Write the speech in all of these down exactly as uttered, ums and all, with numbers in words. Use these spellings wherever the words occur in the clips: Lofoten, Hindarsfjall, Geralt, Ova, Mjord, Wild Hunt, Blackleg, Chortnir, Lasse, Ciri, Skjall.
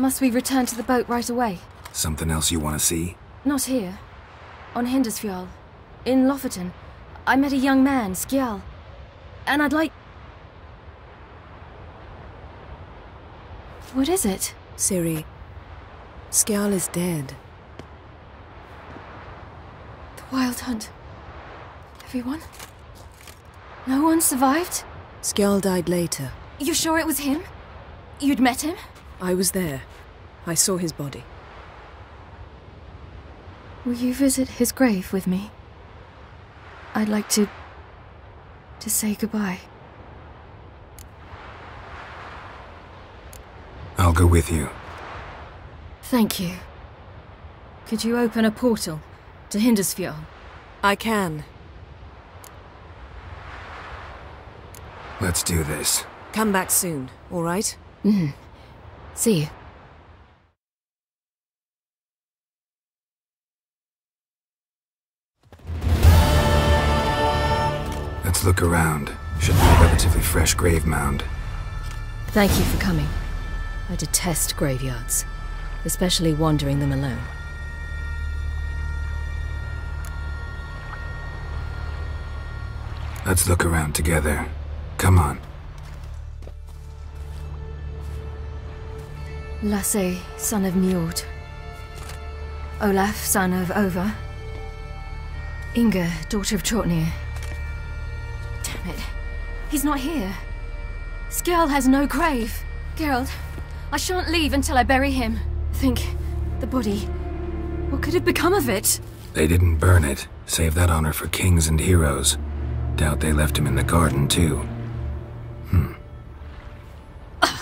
Must we return to the boat right away? Something else you want to see? Not here. On Hindarsfjall. In Lofoten. I met a young man, Skjall. And I'd like... What is it? Ciri. Skjall is dead. The Wild Hunt. Everyone? No one survived? Skjall died later. You sure it was him? You'd met him? I was there. I saw his body. Will you visit his grave with me? I'd like to... to say goodbye. I'll go with you. Thank you. Could you open a portal to Hindarsfjall? I can. Let's do this. Come back soon, all right? Mm-hmm. See you. Let's look around. Should be a relatively fresh grave mound. Thank you for coming. I detest graveyards, especially wandering them alone. Let's look around together. Come on. Lasse, son of Mjord. Olaf, son of Ova. Inga, daughter of Chortnir. Damn it. He's not here. Skjall has no grave. Geralt, I shan't leave until I bury him. Think, the body. What could have become of it? They didn't burn it. Save that honor for kings and heroes. Doubt they left him in the garden, too. Hmm. Ugh.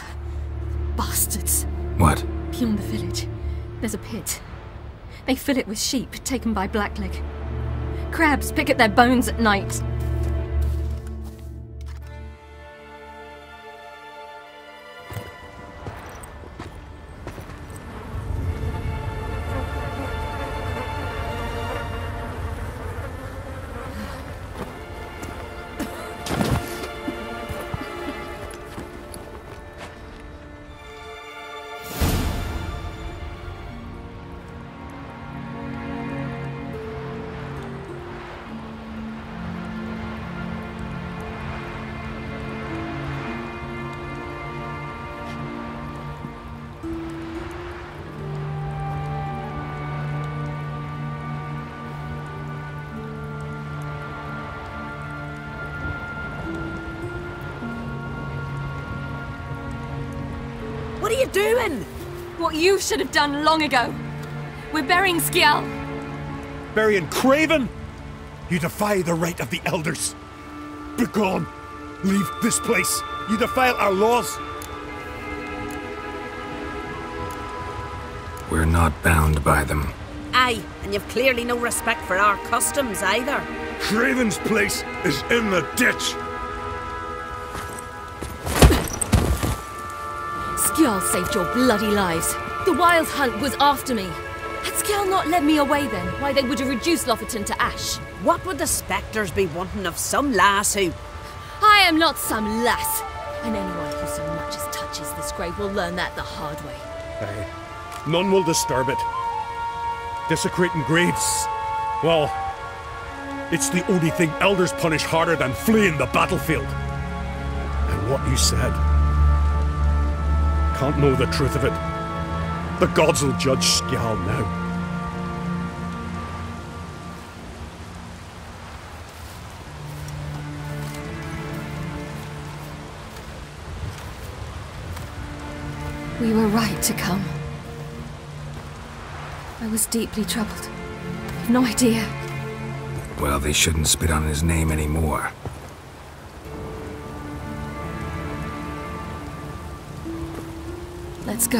Bastards. What? Beyond the village, there's a pit. They fill it with sheep taken by Blackleg. Crabs pick at their bones at night. What are you doing? What you should have done long ago. We're burying Skjall. Burying Craven? You defy the right of the Elders. Begone. Leave this place. You defile our laws. We're not bound by them. Aye, and you've clearly no respect for our customs either. Craven's place is in the ditch. Skjall saved your bloody lives. The Wild Hunt was after me. Had Skjall not led me away then, why they would have reduced Lofoten to ash. What would the spectres be wanting of some lass who... I am not some lass. And anyone who so much as touches this grave will learn that the hard way. Aye. None will disturb it. Desecrating graves. Well, it's the only thing Elders punish harder than fleeing the battlefield. And what you said... Can't know the truth of it. The gods will judge Skjall now. We were right to come. I was deeply troubled. I've no idea. Well, they shouldn't spit on his name anymore. Let's go.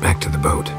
Back to the boat.